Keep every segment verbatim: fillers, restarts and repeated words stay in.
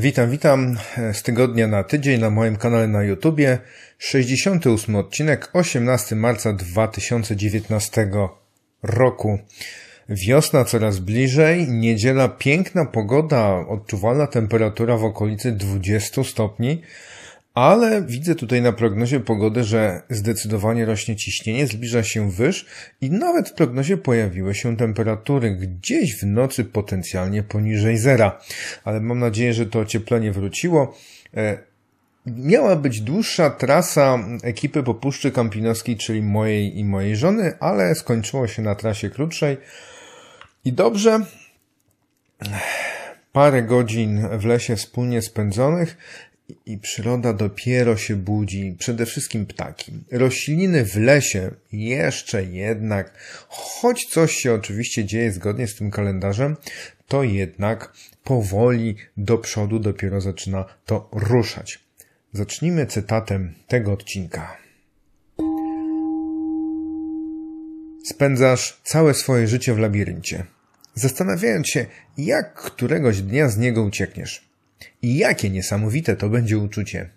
Witam, witam z tygodnia na tydzień na moim kanale na YouTubie. sześćdziesiąty ósmy odcinek, osiemnastego marca dwa tysiące dziewiętnastego roku. Wiosna coraz bliżej, niedziela piękna pogoda, odczuwalna temperatura w okolicy dwudziestu stopni, ale widzę tutaj na prognozie pogody, że zdecydowanie rośnie ciśnienie, zbliża się wyż i nawet w prognozie pojawiły się temperatury gdzieś w nocy potencjalnie poniżej zera. Ale mam nadzieję, że to ocieplenie wróciło. Miała być dłuższa trasa ekipy po Puszczy Kampinoskiej, czyli mojej i mojej żony, ale skończyło się na trasie krótszej. I dobrze, parę godzin w lesie wspólnie spędzonych i przyroda dopiero się budzi. Przede wszystkim ptaki. Rośliny w lesie jeszcze jednak, choć coś się oczywiście dzieje zgodnie z tym kalendarzem, to jednak powoli do przodu dopiero zaczyna to ruszać. Zacznijmy cytatem tego odcinka. Spędzasz całe swoje życie w labiryncie, zastanawiając się, jak któregoś dnia z niego uciekniesz. I jakie niesamowite to będzie uczucie.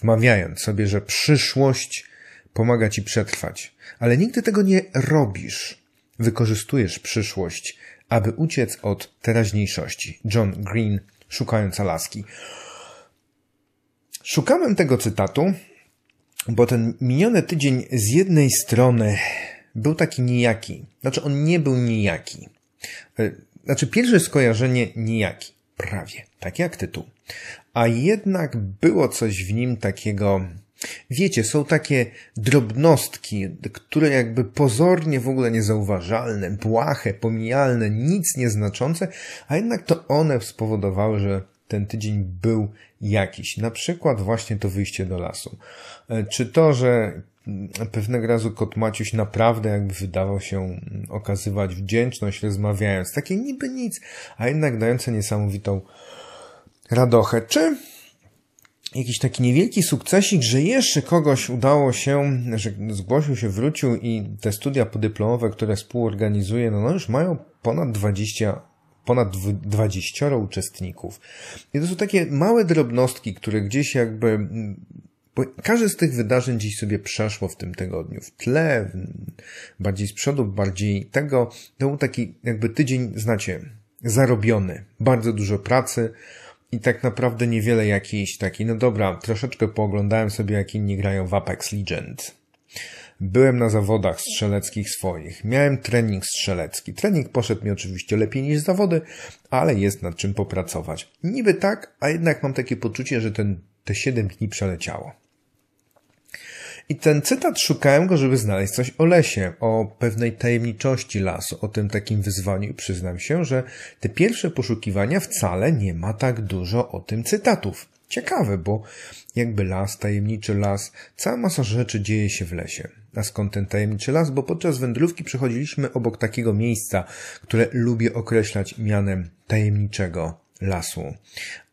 Wmawiając sobie, że przyszłość pomaga ci przetrwać, ale nigdy tego nie robisz. Wykorzystujesz przyszłość, aby uciec od teraźniejszości. John Green, Szukając Alaski. Szukałem tego cytatu, bo ten miniony tydzień z jednej strony był taki nijaki. Znaczy on nie był nijaki. Znaczy pierwsze skojarzenie nijaki. Prawie. Tak jak tytuł. A jednak było coś w nim takiego... Wiecie, są takie drobnostki, które jakby pozornie w ogóle niezauważalne, błahe, pomijalne, nic nieznaczące, a jednak to one spowodowały, że ten tydzień był jakiś. Na przykład właśnie to wyjście do lasu. Czy to, że pewnego razu kot Maciuś naprawdę jakby wydawał się okazywać wdzięczność, rozmawiając. Takie niby nic, a jednak dające niesamowitą radochę. Czy jakiś taki niewielki sukcesik, że jeszcze kogoś udało się, że zgłosił się, wrócił i te studia podyplomowe, które współorganizuje, no, no już mają ponad dwadzieścia ponad dwudziestu uczestników. I to są takie małe drobnostki, które gdzieś jakby... Bo każde z tych wydarzeń dziś sobie przeszło w tym tygodniu. W tle, bardziej z przodu, bardziej tego. To był taki jakby tydzień, znacie, zarobiony. Bardzo dużo pracy i tak naprawdę niewiele jakiejś takiej. No dobra, troszeczkę pooglądałem sobie, jak inni grają w Apex Legend. Byłem na zawodach strzeleckich swoich. Miałem trening strzelecki. Trening poszedł mi oczywiście lepiej niż zawody, ale jest nad czym popracować. Niby tak, a jednak mam takie poczucie, że ten, te siedem dni przeleciało. I ten cytat, szukałem go, żeby znaleźć coś o lesie, o pewnej tajemniczości lasu, o tym takim wyzwaniu. I przyznam się, że te pierwsze poszukiwania wcale nie ma tak dużo o tym cytatów. Ciekawe, bo jakby las, tajemniczy las, cała masa rzeczy dzieje się w lesie. A skąd ten tajemniczy las? Bo podczas wędrówki przechodziliśmy obok takiego miejsca, które lubię określać mianem tajemniczego lasu.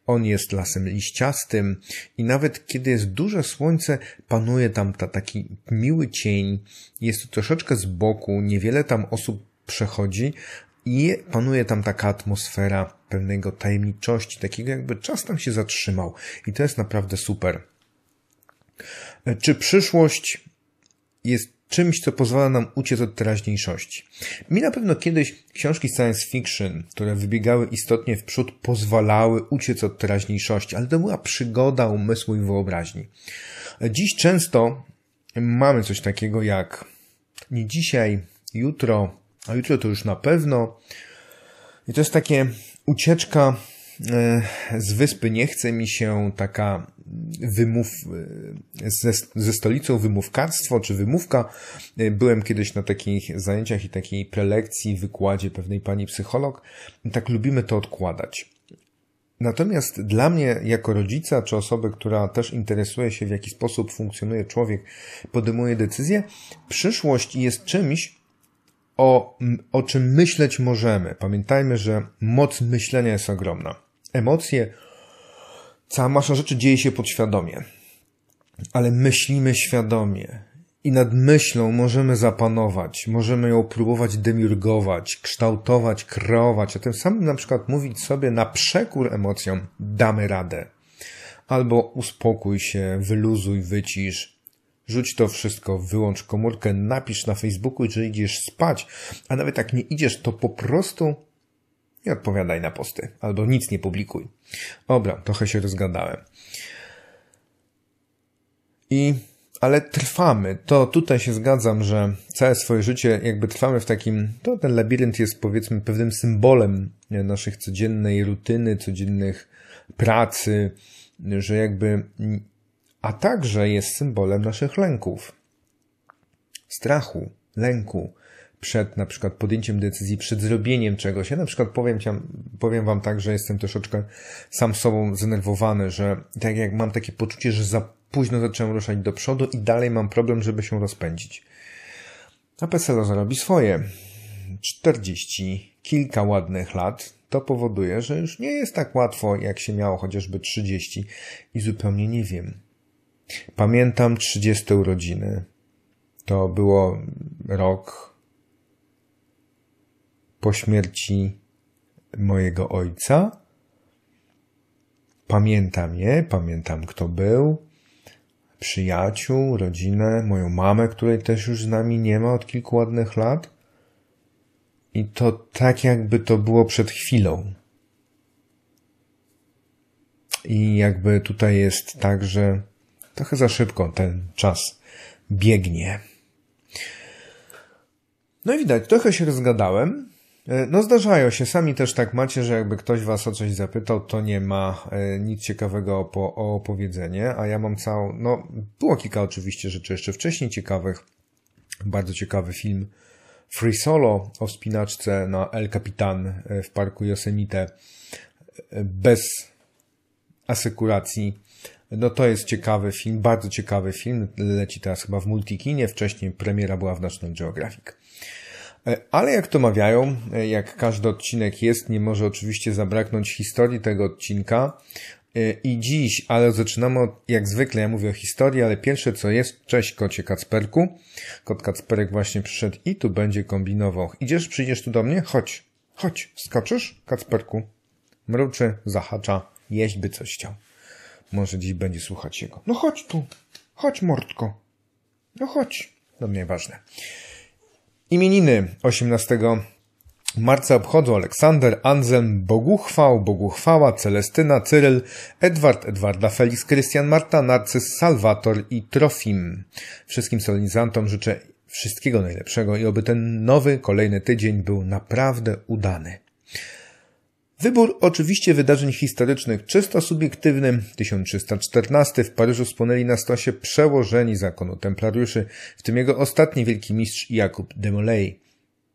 On jest lasem liściastym i nawet kiedy jest duże słońce, panuje tam ta, taki miły cień. Jest to troszeczkę z boku, niewiele tam osób przechodzi i panuje tam taka atmosfera pewnego tajemniczości, takiego jakby czas tam się zatrzymał. I to jest naprawdę super. Czy przyszłość jest czymś, co pozwala nam uciec od teraźniejszości? Mi na pewno kiedyś książki science fiction, które wybiegały istotnie w przód, pozwalały uciec od teraźniejszości, ale to była przygoda umysłu i wyobraźni. Dziś często mamy coś takiego jak nie dzisiaj, jutro, a jutro to już na pewno. I to jest takie ucieczka z wyspy. Nie chce mi się taka wymów, ze, ze stolicą wymówkarstwo czy wymówka. Byłem kiedyś na takich zajęciach i takiej prelekcji, wykładzie pewnej pani psycholog. Tak lubimy to odkładać. Natomiast dla mnie jako rodzica czy osoby, która też interesuje się, w jaki sposób funkcjonuje człowiek, podejmuje decyzje, przyszłość jest czymś, O, o czym myśleć możemy. Pamiętajmy, że moc myślenia jest ogromna. Emocje, cała masa rzeczy dzieje się podświadomie. Ale myślimy świadomie. I nad myślą możemy zapanować, możemy ją próbować demiurgować, kształtować, kreować, a tym samym na przykład mówić sobie na przekór emocjom damy radę. Albo uspokój się, wyluzuj, wycisz, rzuć to wszystko, wyłącz komórkę, napisz na Facebooku, że idziesz spać, a nawet jak nie idziesz, to po prostu nie odpowiadaj na posty, albo nic nie publikuj. Dobra, trochę się rozgadałem. I... Ale trwamy, to tutaj się zgadzam, że całe swoje życie jakby trwamy w takim, to ten labirynt jest powiedzmy pewnym symbolem naszych codziennej rutyny, codziennych pracy, że jakby, a także jest symbolem naszych lęków, strachu, lęku przed na przykład podjęciem decyzji, przed zrobieniem czegoś. Ja na przykład powiem, powiem wam tak, że jestem troszeczkę sam sobą zdenerwowany, że tak jak mam takie poczucie, że za późno zacząłem ruszać do przodu i dalej mam problem, żeby się rozpędzić. Apex Legend robi swoje. czterdzieści kilka ładnych lat to powoduje, że już nie jest tak łatwo, jak się miało chociażby trzydzieści i zupełnie nie wiem. Pamiętam trzydzieste urodziny. To było rok po śmierci mojego ojca. Pamiętam je, pamiętam kto był. Przyjaciół, rodzinę, moją mamę, której też już z nami nie ma od kilku ładnych lat. I to tak jakby to było przed chwilą. I jakby tutaj jest tak, że trochę za szybko ten czas biegnie. No i widać, trochę się rozgadałem. No zdarzają się, sami też tak macie, że jakby ktoś was o coś zapytał, to nie ma nic ciekawego o opowiedzenie, a ja mam całą, no było kilka oczywiście rzeczy jeszcze wcześniej ciekawych, bardzo ciekawy film Free Solo o wspinaczce na El Capitan w parku Yosemite bez asykuracji. No to jest ciekawy film, bardzo ciekawy film, leci teraz chyba w Multikinie, wcześniej premiera była w National Geographic. Ale jak to mawiają, jak każdy odcinek jest, nie może oczywiście zabraknąć historii tego odcinka. I dziś, ale zaczynamy od, jak zwykle, ja mówię o historii, ale pierwsze co jest, cześć kocie Kacperku. Kot Kacperek właśnie przyszedł i tu będzie kombinował. Idziesz, przyjdziesz tu do mnie? Chodź, chodź, skaczesz, Kacperku? Mruczy, zahacza, jeść by coś chciał. Może dziś będzie słuchać jego. No chodź tu, chodź mordko. No chodź, do mnie ważne. Imieniny osiemnastego marca obchodzą Aleksander, Anzelm, Boguchwał, Boguchwała, Celestyna, Cyryl, Edward, Edwarda, Feliks, Krystian, Marta, Narcyz, Salwator i Trofim. Wszystkim solenizantom życzę wszystkiego najlepszego i oby ten nowy, kolejny tydzień był naprawdę udany. Wybór oczywiście wydarzeń historycznych czysto subiektywny. tysiąc trzysta czternasty w Paryżu spłonęli na stosie przełożeni zakonu templariuszy, w tym jego ostatni wielki mistrz Jakub de Molay,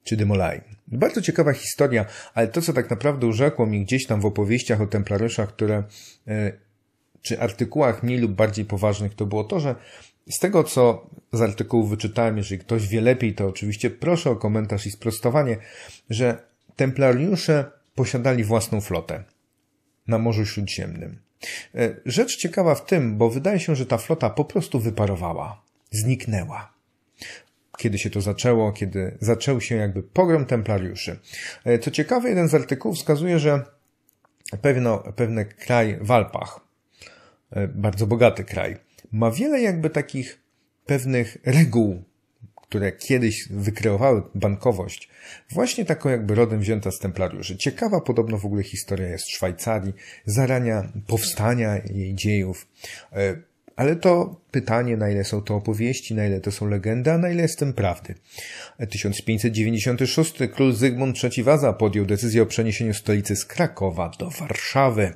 czy de Molay. Bardzo ciekawa historia, ale to co tak naprawdę urzekło mi gdzieś tam w opowieściach o templariuszach, które, czy artykułach mniej lub bardziej poważnych, to było to, że z tego, co z artykułów wyczytałem, jeżeli ktoś wie lepiej, to oczywiście proszę o komentarz i sprostowanie, że templariusze posiadali własną flotę na Morzu Śródziemnym. Rzecz ciekawa w tym, bo wydaje się, że ta flota po prostu wyparowała, zniknęła. Kiedy się to zaczęło, kiedy zaczął się jakby pogrom templariuszy. Co ciekawe, jeden z artykułów wskazuje, że pewno, pewne kraj w Alpach, bardzo bogaty kraj, ma wiele jakby takich pewnych reguł, które kiedyś wykreowały bankowość, właśnie taką jakby rodem wzięta z templariuszy. Ciekawa podobno w ogóle historia jest w Szwajcarii, zarania powstania jej dziejów, ale to pytanie, na ile są to opowieści, na ile to są legendy, a na ile jest tym prawdy. tysiąc pięćset dziewięćdziesiąty szósty król Zygmunt trzeci Waza podjął decyzję o przeniesieniu stolicy z Krakowa do Warszawy.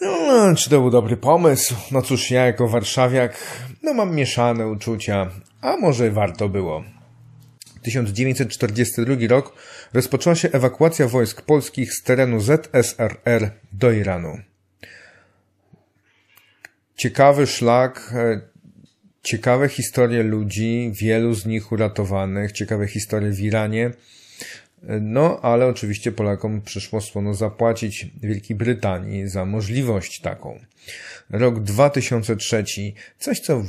No, czy to był dobry pomysł? No cóż, ja jako warszawiak, no mam mieszane uczucia, a może warto było. tysiąc dziewięćset czterdziesty drugi rok rozpoczęła się ewakuacja wojsk polskich z terenu Z S R R do Iranu. Ciekawy szlak, ciekawe historie ludzi, wielu z nich uratowanych, ciekawe historie w Iranie. No, ale oczywiście Polakom przyszło słono zapłacić Wielkiej Brytanii za możliwość taką. Rok dwa tysiące trzeci, coś co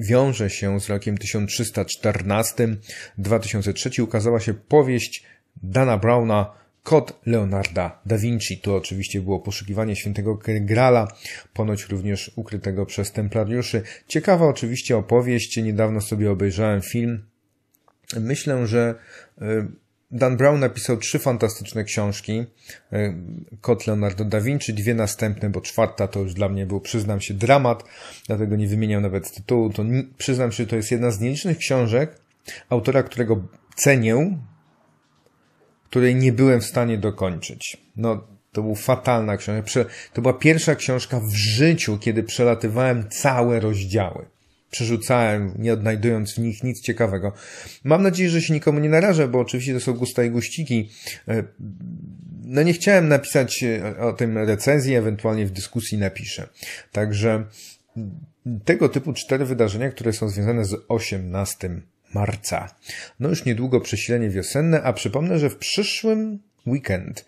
wiąże się z rokiem tysiąc trzysta czternastym. dwa tysiące trzeci ukazała się powieść Dana Browna Kod Leonarda da Vinci. To oczywiście było poszukiwanie świętego Grala, ponoć również ukrytego przez templariuszy. Ciekawa oczywiście opowieść, niedawno sobie obejrzałem film. Myślę, że Dan Brown napisał trzy fantastyczne książki. Kod Leonarda da Vinci, dwie następne, bo czwarta to już dla mnie był, przyznam się, dramat, dlatego nie wymieniam nawet tytułu. To, przyznam się, to jest jedna z nielicznych książek autora, którego cenię, której nie byłem w stanie dokończyć. No, to była fatalna książka. To była pierwsza książka w życiu, kiedy przelatywałem całe rozdziały. Przerzucałem, nie odnajdując w nich nic ciekawego. Mam nadzieję, że się nikomu nie narażę, bo oczywiście to są gusta i guściki. No nie chciałem napisać o tym recenzji, ewentualnie w dyskusji napiszę. Także tego typu cztery wydarzenia, które są związane z osiemnastego marca. No już niedługo przesilenie wiosenne, a przypomnę, że w przyszłym weekend,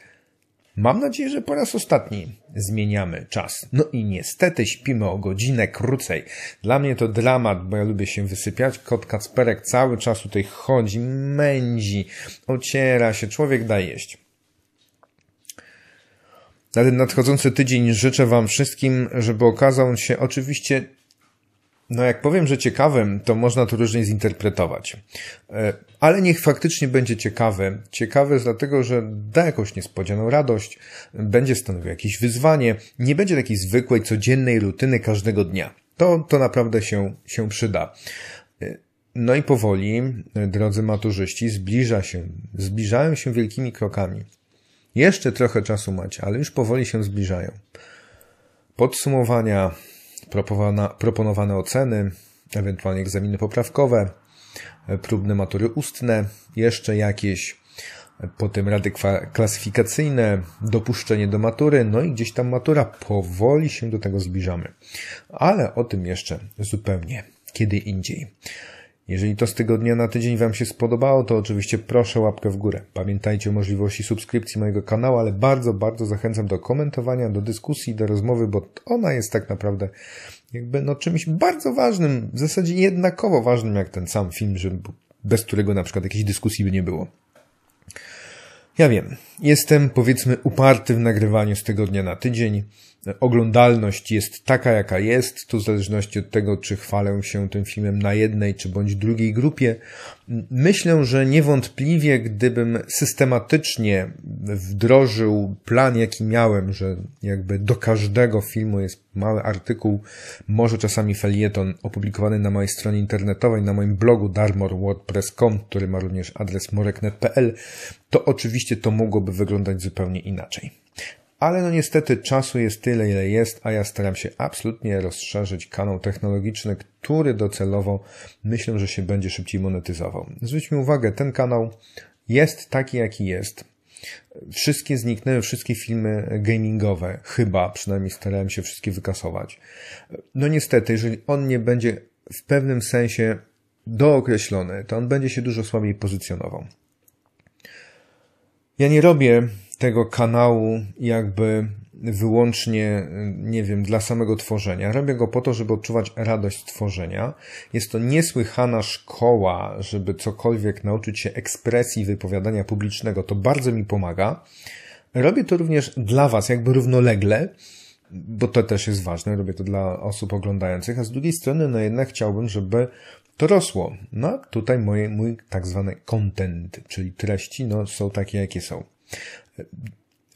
mam nadzieję, że po raz ostatni zmieniamy czas. No i niestety śpimy o godzinę krócej. Dla mnie to dramat, bo ja lubię się wysypiać. Kot Kacperek cały czas tutaj chodzi, mędzi, ociera się, człowiek da jeść. Na ten nadchodzący tydzień życzę wam wszystkim, żeby okazał się oczywiście, no jak powiem, że ciekawym, to można to różnie zinterpretować. Ale niech faktycznie będzie ciekawy. Ciekawy jest dlatego, że da jakąś niespodzianą radość, będzie stanowił jakieś wyzwanie, nie będzie takiej zwykłej, codziennej rutyny każdego dnia. To, to naprawdę się, się przyda. No i powoli, drodzy maturzyści, zbliża się, zbliżają się wielkimi krokami. Jeszcze trochę czasu macie, ale już powoli się zbliżają. Podsumowania, proponowane oceny, ewentualnie egzaminy poprawkowe, próbne matury ustne, jeszcze jakieś, potem rady klasyfikacyjne, dopuszczenie do matury, no i gdzieś tam matura. Powoli się do tego zbliżamy. Ale o tym jeszcze zupełnie kiedy indziej. Jeżeli to z tygodnia na tydzień wam się spodobało, to oczywiście proszę łapkę w górę. Pamiętajcie o możliwości subskrypcji mojego kanału, ale bardzo, bardzo zachęcam do komentowania, do dyskusji, do rozmowy, bo ona jest tak naprawdę jakby no czymś bardzo ważnym, w zasadzie jednakowo ważnym jak ten sam film, żeby, bez którego na przykład jakiejś dyskusji by nie było. Ja wiem, jestem powiedzmy uparty w nagrywaniu z tygodnia na tydzień. Oglądalność jest taka, jaka jest, to w zależności od tego, czy chwalę się tym filmem na jednej, czy bądź drugiej grupie. Myślę, że niewątpliwie, gdybym systematycznie wdrożył plan, jaki miałem, że jakby do każdego filmu jest mały artykuł, może czasami felieton opublikowany na mojej stronie internetowej, na moim blogu darmor kropka wordpress kropka com, który ma również adres moreknet kropka pl, to oczywiście to mogłoby wyglądać zupełnie inaczej. Ale no niestety czasu jest tyle, ile jest, a ja staram się absolutnie rozszerzyć kanał technologiczny, który docelowo myślę, że się będzie szybciej monetyzował. Zwróćmy uwagę, ten kanał jest taki, jaki jest. Wszystkie zniknęły, wszystkie filmy gamingowe, chyba, przynajmniej starałem się wszystkie wykasować. No niestety, jeżeli on nie będzie w pewnym sensie dookreślony, to on będzie się dużo słabiej pozycjonował. Ja nie robię tego kanału jakby wyłącznie, nie wiem, dla samego tworzenia. Robię go po to, żeby odczuwać radość tworzenia. Jest to niesłychana szkoła, żeby cokolwiek nauczyć się ekspresji wypowiadania publicznego. To bardzo mi pomaga. Robię to również dla was, jakby równolegle, bo to też jest ważne. Robię to dla osób oglądających, a z drugiej strony no jednak chciałbym, żeby to rosło. No tutaj moje, mój tak zwany content, czyli treści, no są takie, jakie są.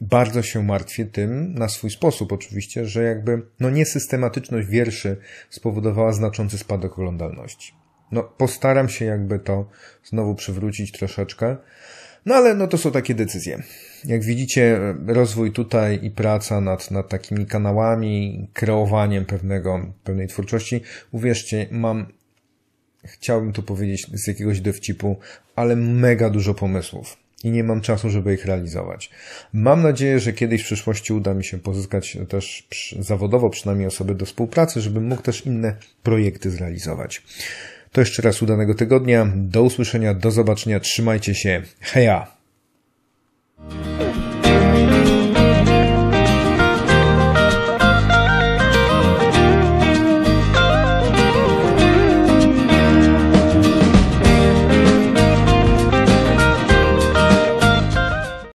Bardzo się martwię tym, na swój sposób oczywiście, że jakby no niesystematyczność wierszy spowodowała znaczący spadek oglądalności. No postaram się jakby to znowu przywrócić troszeczkę, no ale no to są takie decyzje. Jak widzicie, rozwój tutaj i praca nad, nad takimi kanałami, kreowaniem pewnego, pewnej twórczości, uwierzcie, mam, chciałbym tu powiedzieć z jakiegoś dowcipu, ale mega dużo pomysłów. I nie mam czasu, żeby ich realizować. Mam nadzieję, że kiedyś w przyszłości uda mi się pozyskać też zawodowo przynajmniej osoby do współpracy, żebym mógł też inne projekty zrealizować. To jeszcze raz udanego tygodnia. Do usłyszenia, do zobaczenia. Trzymajcie się. Heja!